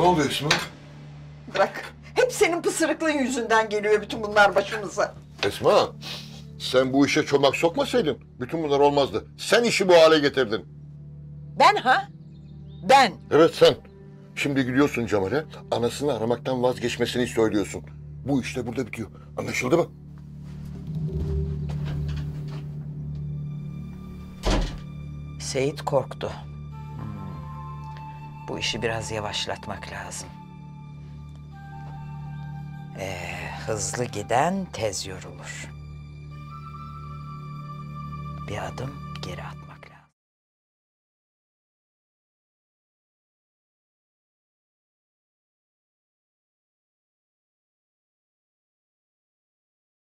Ne oldu Esma? Bırak. Hep senin pısırıklığın yüzünden geliyor bütün bunlar başımıza. Esma, sen bu işe çomak sokmasaydın bütün bunlar olmazdı. Sen işi bu hale getirdin. Ben ha? Ben. Evet sen. Şimdi gidiyorsun Cemal'e, anasını aramaktan vazgeçmesini söylüyorsun. Bu işte burada bitiyor. Anlaşıldı mı? Seyit korktu. Bu işi biraz yavaşlatmak lazım. Hızlı giden tez yorulur. Bir adım geri atma.